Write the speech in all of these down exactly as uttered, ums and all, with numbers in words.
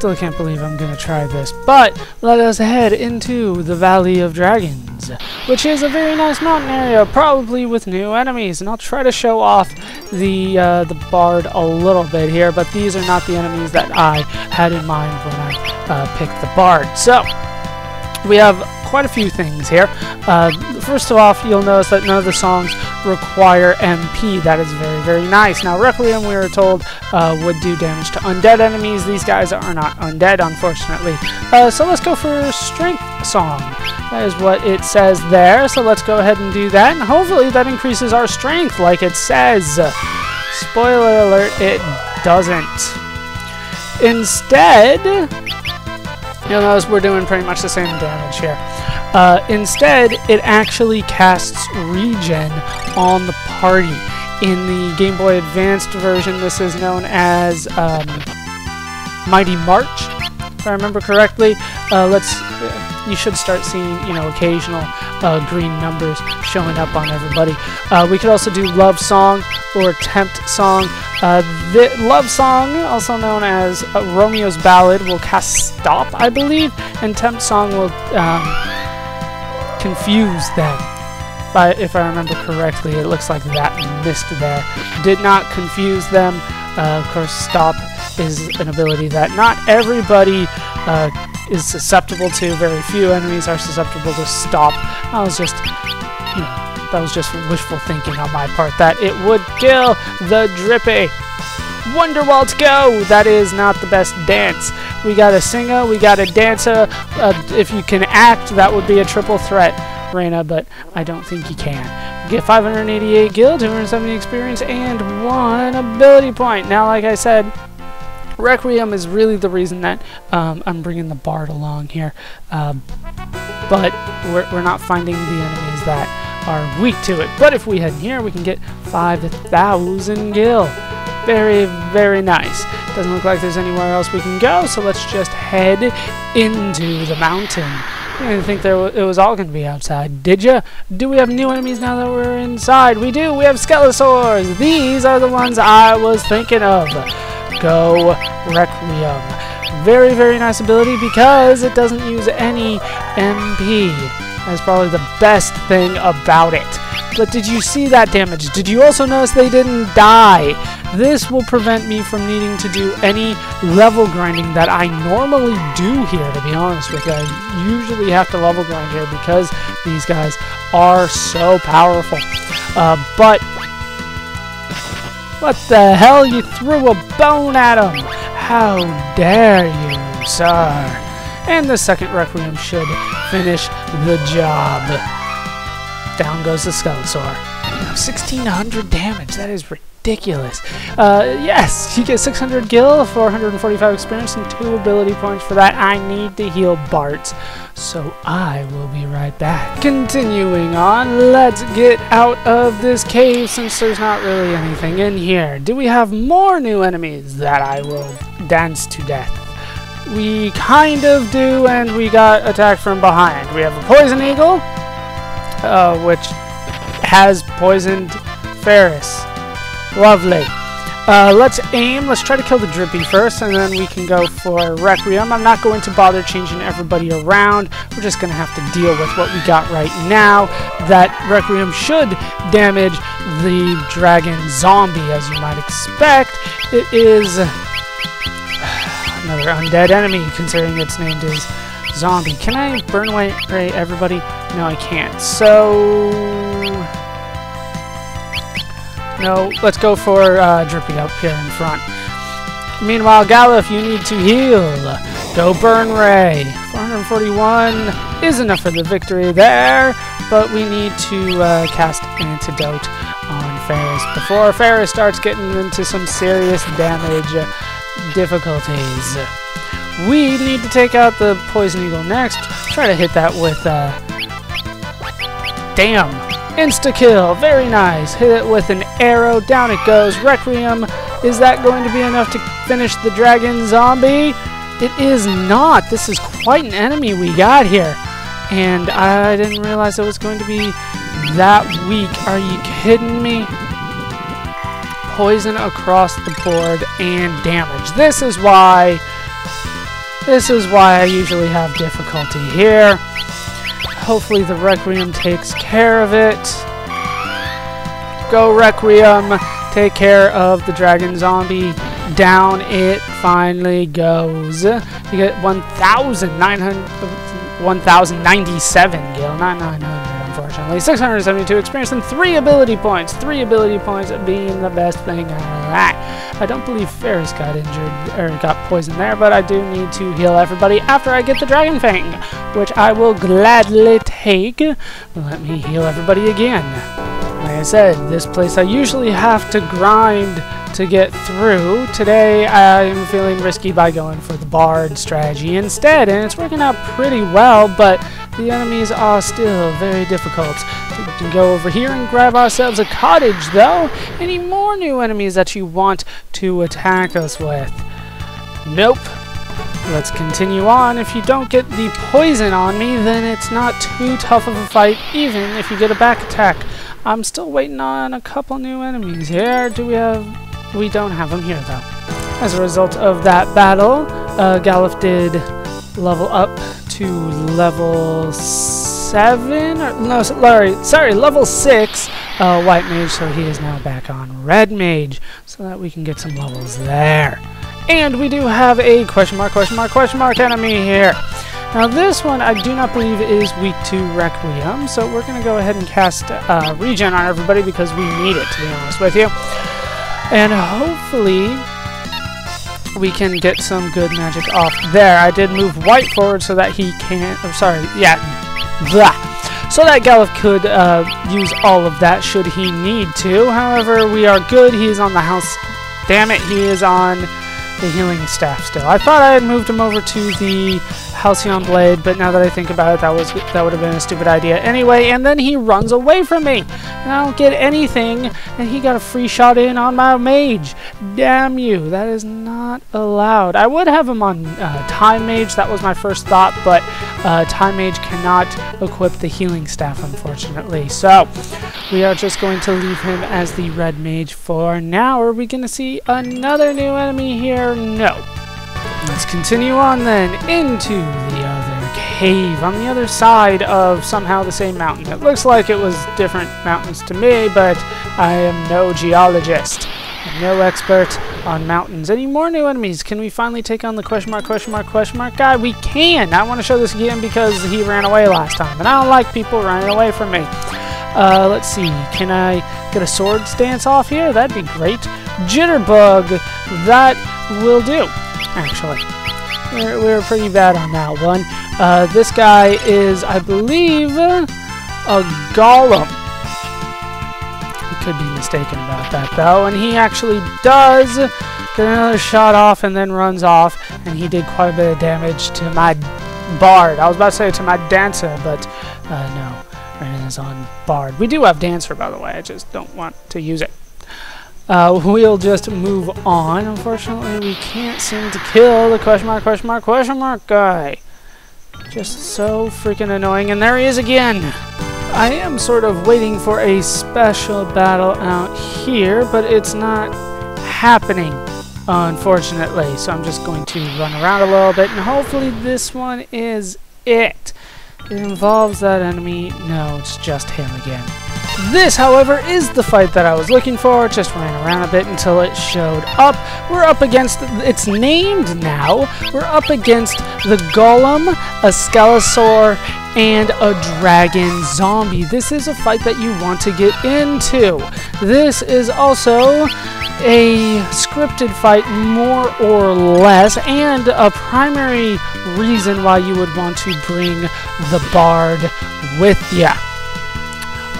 still can't believe I'm gonna try this, but let us head into the Valley of Dragons, which is a very nice mountain area, probably with new enemies, and I'll try to show off the uh, the bard a little bit here, but these are not the enemies that I had in mind when I uh, picked the bard. So we have quite a few things here. Uh, first of all, you'll notice that none of the songs require M P. That is very, very nice. Now, Requiem, we were told, uh, would do damage to undead enemies. These guys are not undead, unfortunately. Uh, so let's go for Strength Song. That is what it says there. So let's go ahead and do that. And hopefully that increases our strength, like it says. Uh, spoiler alert, it doesn't. Instead, you'll notice we're doing pretty much the same damage here. Uh, instead, it actually casts regen on the party. In the Game Boy Advanced version, this is known as um, Mighty March, if I remember correctly. Uh, let's. You should start seeing, you know, occasional uh, green numbers showing up on everybody. Uh, we could also do Love Song or Tempt Song. Uh, the Love Song, also known as uh, Romeo's Ballad, will cast Stop, I believe, and Tempt Song will um, confuse them. But if I remember correctly, it looks like that missed there. Did not confuse them. Uh, of course, Stop is an ability that not everybody uh, is susceptible to. Very few enemies are susceptible to Stop. I was just, you know, that was just wishful thinking on my part that it would kill the Drippy. Wonder Waltz, go! That is not the best dance. We got a singer, we got a dancer. Uh, if you can act, that would be a triple threat, Reina, but I don't think you can. You get five hundred eighty-eight gil, two hundred seventy experience, and one ability point. Now, like I said, Requiem is really the reason that um, I'm bringing the bard along here, uh, but we're, we're not finding the enemies that are weak to it. But if we head here, we can get five thousand gil. Very, very nice. Doesn't look like there's anywhere else we can go, so let's just head into the mountain. I didn't think there w it was all going to be outside, did ya? Do we have new enemies now that we're inside? We do! We have Skelosaurs! These are the ones I was thinking of. Go Requiem. Very, very nice ability because it doesn't use any M P. That's probably the best thing about it. But did you see that damage? Did you also notice they didn't die? This will prevent me from needing to do any level grinding that I normally do here, to be honest with you. I usually have to level grind here because these guys are so powerful. Uh, but what the hell? You threw a bone at him! How dare you, sir! And the second Requiem should finish the job. Down goes the Skullsaur. sixteen hundred damage, that is ridiculous. Uh, yes, you get six hundred gil, four hundred forty-five experience, and two ability points for that. I need to heal Bartz, so I will be right back. Continuing on, let's get out of this cave since there's not really anything in here. Do we have more new enemies that I will dance to death? We kind of do, and we got attacked from behind. We have a Poison Eagle, uh, which has poisoned Faris. Lovely. Uh, let's aim. Let's try to kill the Drippy first, and then we can go for Requiem. I'm not going to bother changing everybody around. We're just going to have to deal with what we got right now. That Requiem should damage the Dragon Zombie, as you might expect. It is another undead enemy, considering its name is Zombie. Can I burn away pray everybody? No, I can't. So... no, let's go for uh, Drippy up here in front. Meanwhile, Galuf, you need to heal. Go Burn Ray. four hundred forty-one is enough for the victory there, but we need to uh, cast Antidote on Faris before Faris starts getting into some serious damage difficulties. We need to take out the Poison Eagle next. Try to hit that with... Uh, damn! Insta-kill, very nice. Hit it with an arrow, down it goes. Requiem, is that going to be enough to finish the Dragon Zombie? It is not. This is quite an enemy we got here. And I didn't realize it was going to be that weak. Are you kidding me? Poison across the board and damage. This is why This is why I usually have difficulty here. Hopefully the Requiem takes care of it. Go Requiem! Take care of the Dragon Zombie. Down it finally goes. You get one thousand ninety-seven, Gil. Not nine hundred, unfortunately. six hundred seventy-two experience and three ability points. Three ability points being the best thing. Alright. I don't believe Faris got injured, or got poisoned there, but I do need to heal everybody after I get the Dragon Fang, which I will gladly take. Let me heal everybody again. Like I said, this place I usually have to grind to get through. Today I am feeling risky by going for the Bard strategy instead, and it's working out pretty well, but the enemies are still very difficult. So we can go over here and grab ourselves a cottage though. Any more new enemies that you want to attack us with? Nope. Let's continue on. If you don't get the poison on me, then it's not too tough of a fight, even if you get a back attack. I'm still waiting on a couple new enemies here. Do we have... We don't have him here, though. As a result of that battle, uh, Galuf did level up to level seven? Or, no, sorry, sorry, level six uh, White Mage, so he is now back on Red Mage, so that we can get some levels there. And we do have a question mark, question mark, question mark enemy here. Now this one I do not believe is weak to Requiem, so we're going to go ahead and cast uh, Regen on everybody because we need it, to be honest with you. And hopefully we can get some good magic off there. I did move White forward so that he can't... I'm sorry, yeah. Blah. So that Galuf could uh, use all of that should he need to. However, we are good. He is on the house. Damn it, he is on the healing staff still. I thought I had moved him over to the Halcyon Blade, but now that I think about it, that was that would have been a stupid idea anyway. And then he runs away from me, and I don't get anything, and he got a free shot in on my mage. Damn you, that is not allowed. I would have him on uh, Time Mage, that was my first thought, but uh, Time Mage cannot equip the healing staff, unfortunately. So we are just going to leave him as the Red Mage for now. Are we going to see another new enemy here? No. Let's continue on then into the other cave on the other side of somehow the same mountain. It looks like it was different mountains to me, but I am no geologist. I'm no expert on mountains. Any more new enemies? Can we finally take on the question mark, question mark, question mark guy? We can! I want to show this again because he ran away last time, and I don't like people running away from me. Uh, let's see. Can I get a sword stance off here? That'd be great. Jitterbug. That... will do, actually. We're, we're pretty bad on that one. Uh, this guy is, I believe, a Golem. I could be mistaken about that, though. And he actually does get another shot off and then runs off. And he did quite a bit of damage to my Bard. I was about to say to my Dancer, but uh, no. Reina's on Bard. We do have Dancer, by the way. I just don't want to use it. Uh, we'll just move on. Unfortunately, we can't seem to kill the question mark, question mark, question mark guy. Just so freaking annoying. And there he is again. I am sort of waiting for a special battle out here, but it's not happening, unfortunately. So I'm just going to run around a little bit, and hopefully this one is it. It involves that enemy. No, it's just him again. This, however, is the fight that I was looking for. Just ran around a bit until it showed up. We're up against... It's named now. We're up against the Golem, a Skelosaur, and a Dragon Zombie. This is a fight that you want to get into. This is also a scripted fight, more or less, and a primary reason why you would want to bring the Bard with you.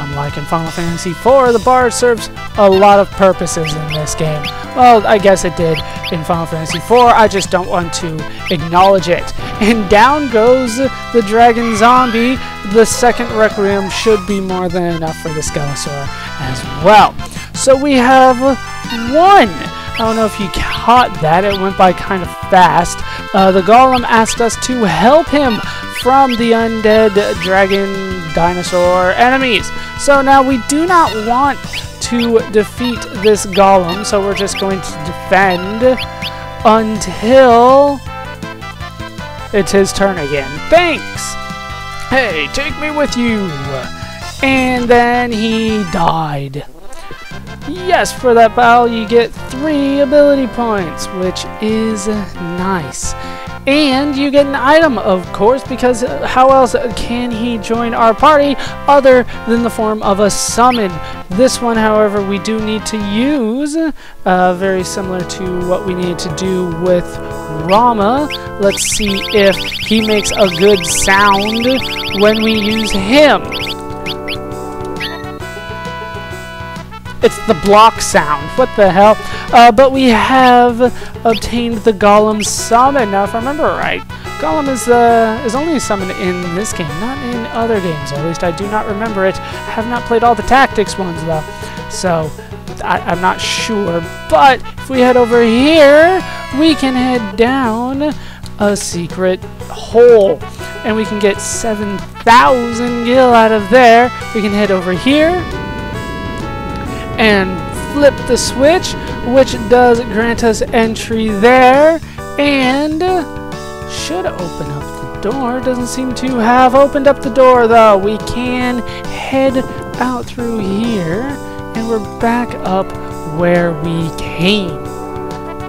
Unlike in Final Fantasy four, the Bard serves a lot of purposes in this game. Well, I guess it did in Final Fantasy four, I just don't want to acknowledge it. And down goes the Dragon Zombie. The second Requiem should be more than enough for the Skelosaur as well. So we have one. I don't know if you caught that, it went by kind of fast. Uh, the Golem asked us to help him from the undead dragon dinosaur enemies. So now we do not want to defeat this Golem, so we're just going to defend until It's his turn again. Thanks! Hey, take me with you! And then he died. Yes, for that battle you get three ability points, which is nice. And you get an item, of course, because how else can he join our party other than the form of a summon? This one, however, we do need to use, uh, very similar to what we need to do with Rama. Let's see if he makes a good sound when we use him. It's the block sound. What the hell? Uh, but we have obtained the Golem Summon. Now, if I remember right, Golem is uh, is only summoned in this game, not in other games. Or at least I do not remember it. I have not played all the tactics ones, though. So, I I'm not sure. But, if we head over here, we can head down a secret hole. And we can get seven thousand gil out of there. We can head over here and flip the switch, which does grant us entry there, and should open up the door. Doesn't seem to have opened up the door, though. We can head out through here, and we're back up where we came.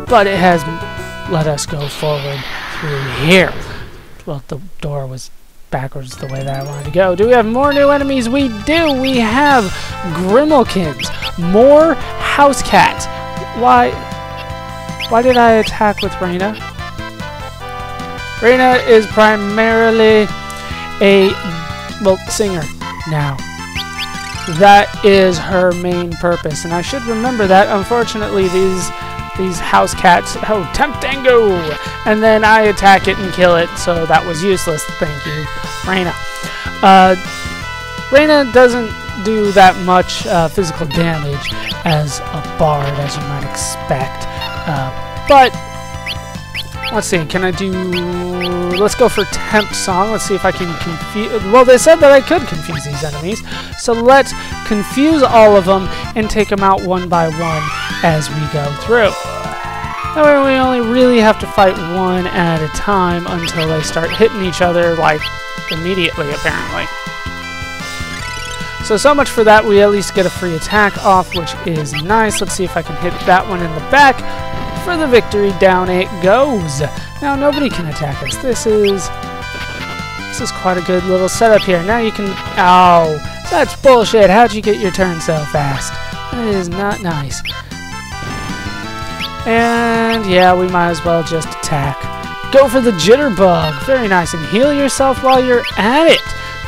But it has let us go forward through here. Well, the door was backwards the way that I wanted to go. Do we have more new enemies? We do! We have Grimmelkins, more house cats. Why? Why did I attack with Reina? Reina is primarily a well singer now. That is her main purpose, and I should remember that. Unfortunately, these these house cats. Oh, Temp Dango! And then I attack it and kill it, so that was useless. Thank you, Reina. Uh, Reina doesn't do that much uh, physical damage as a bard, as you might expect. Uh, but let's see, can I do? Let's go for Tempt Song. Let's see if I can confuse. Well, they said that I could confuse these enemies, so let's confuse all of them and take them out one by one as we go through. That way, we only really have to fight one at a time until they start hitting each other, like immediately, apparently. So, so much for that. We at least get a free attack off, which is nice. Let's see if I can hit that one in the back. For the victory, down it goes. Now, nobody can attack us. This is... This is quite a good little setup here. Now you can... Oh, that's bullshit. How'd you get your turn so fast? That is not nice. And, yeah, we might as well just attack. Go for the Jitterbug. Very nice. And heal yourself while you're at it.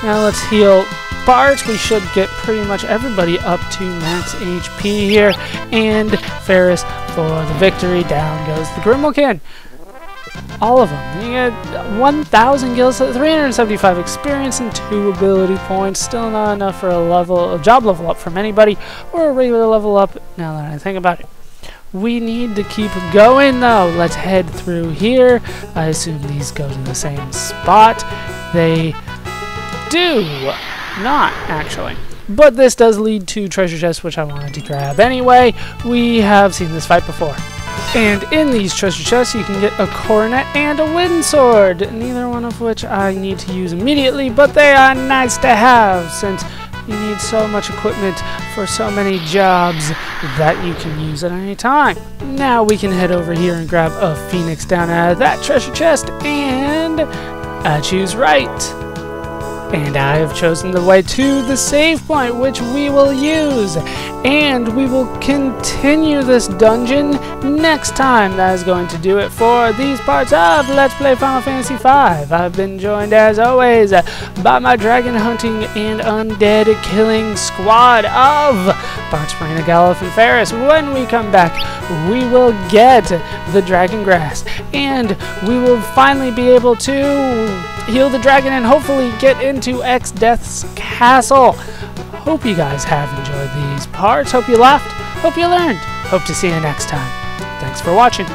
Now let's heal Bartz. We should get pretty much everybody up to max H P here, and Faris for the victory. Down goes the Grimmelkin. All of them. You get one thousand gills, three hundred seventy-five experience, and two ability points. Still not enough for a level, a job level up from anybody, or a regular level up. Now that I think about it, we need to keep going though. Let's head through here. I assume these go to the same spot. They do. Not actually, but this does lead to treasure chests, which I wanted to grab anyway. We have seen this fight before, and in these treasure chests you can get a coronet and a wind sword, neither one of which I need to use immediately, but they are nice to have since you need so much equipment for so many jobs that you can use at any time. Now we can head over here and grab a phoenix down out of that treasure chest, and I choose right. And I have chosen the way to the save point, which we will use. And we will continue this dungeon next time. That is going to do it for these parts of Let's Play Final Fantasy five. I've been joined, as always, by my dragon hunting and undead killing squad of Bartz, Reina, Galuf, and Faris. When we come back, we will get the dragon grass. And we will finally be able to heal the dragon and hopefully get into X-Death's castle. Hope you guys have enjoyed these parts. Hope you laughed. Hope you learned. Hope to see you next time. Thanks for watching.